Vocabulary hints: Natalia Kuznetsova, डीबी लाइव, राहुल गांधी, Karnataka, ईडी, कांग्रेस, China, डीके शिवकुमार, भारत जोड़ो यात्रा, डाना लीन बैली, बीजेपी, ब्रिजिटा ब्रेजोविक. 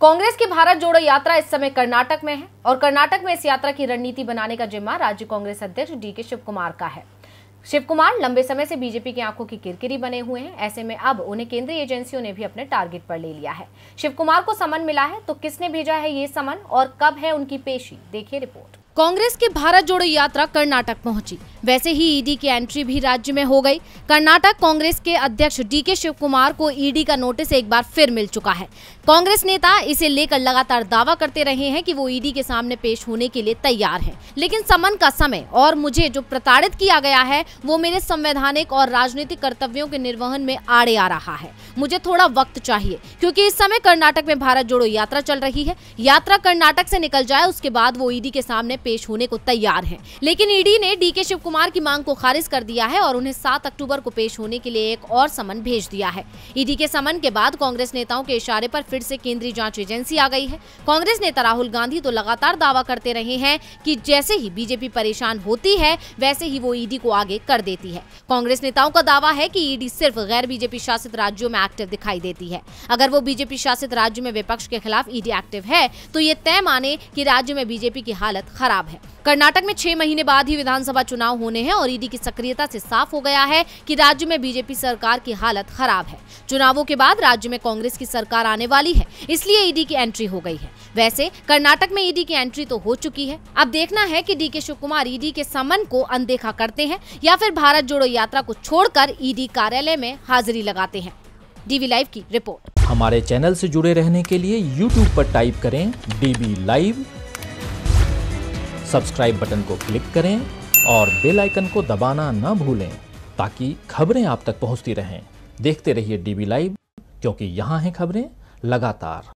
कांग्रेस की भारत जोड़ो यात्रा इस समय कर्नाटक में है और कर्नाटक में इस यात्रा की रणनीति बनाने का जिम्मा राज्य कांग्रेस अध्यक्ष डीके शिवकुमार का है। शिवकुमार लंबे समय से बीजेपी की आंखों की किरकिरी बने हुए हैं। ऐसे में अब उन्हें केंद्रीय एजेंसियों ने भी अपने टारगेट पर ले लिया है। शिवकुमार को समन मिला है, तो किसने भेजा है ये समन और कब है उनकी पेशी, देखिए रिपोर्ट। कांग्रेस की भारत जोड़ो यात्रा कर्नाटक पहुंची, वैसे ही ईडी की एंट्री भी राज्य में हो गई। कर्नाटक कांग्रेस के अध्यक्ष डीके शिवकुमार को ईडी का नोटिस एक बार फिर मिल चुका है। कांग्रेस नेता इसे लेकर लगातार दावा करते रहे हैं कि वो ईडी के सामने पेश होने के लिए तैयार हैं, लेकिन समन का समय और मुझे जो प्रताड़ित किया गया है वो मेरे संवैधानिक और राजनीतिक कर्तव्यों के निर्वहन में आड़े आ रहा है। मुझे थोड़ा वक्त चाहिए क्योंकि इस समय कर्नाटक में भारत जोड़ो यात्रा चल रही है। यात्रा कर्नाटक से निकल जाए, उसके बाद वो ईडी के सामने पेश होने को तैयार है। लेकिन ईडी ने डीके शिवकुमार की मांग को खारिज कर दिया है और उन्हें 7 अक्टूबर को पेश होने के लिए एक और समन भेज दिया है। ईडी के समन के बाद कांग्रेस नेताओं के इशारे पर फिर से केंद्रीय जांच एजेंसी आ गई है। कांग्रेस नेता राहुल गांधी तो लगातार दावा करते रहे हैं कि जैसे ही बीजेपी परेशान होती है वैसे ही वो ईडी को आगे कर देती है। कांग्रेस नेताओं का दावा है कि ईडी सिर्फ गैर बीजेपी शासित राज्यों में एक्टिव दिखाई देती है। अगर वो बीजेपी शासित राज्य में विपक्ष के खिलाफ ईडी एक्टिव है तो ये तय माने कि राज्य में बीजेपी की हालत खराब है। कर्नाटक में 6 महीने बाद ही विधानसभा चुनाव होने हैं और ईडी की सक्रियता से साफ हो गया है कि राज्य में बीजेपी सरकार की हालत खराब है। चुनावों के बाद राज्य में कांग्रेस की सरकार आने वाली है, इसलिए ईडी की एंट्री हो गई है। वैसे कर्नाटक में ईडी की एंट्री तो हो चुकी है। अब देखना है कि डीके शिवकुमार ईडी के समन को अनदेखा करते हैं या फिर भारत जोड़ो यात्रा को छोड़कर ईडी कार्यालय में हाजिरी लगाते हैं। डीबी लाइव की रिपोर्ट। हमारे चैनल से जुड़े रहने के लिए यूट्यूब पर टाइप करें डीबी लाइव, सब्सक्राइब बटन को क्लिक करें और बेल आइकन को दबाना ना भूलें ताकि खबरें आप तक पहुंचती रहें। देखते रहिए डीबी लाइव, क्योंकि यहाँ हैं खबरें लगातार।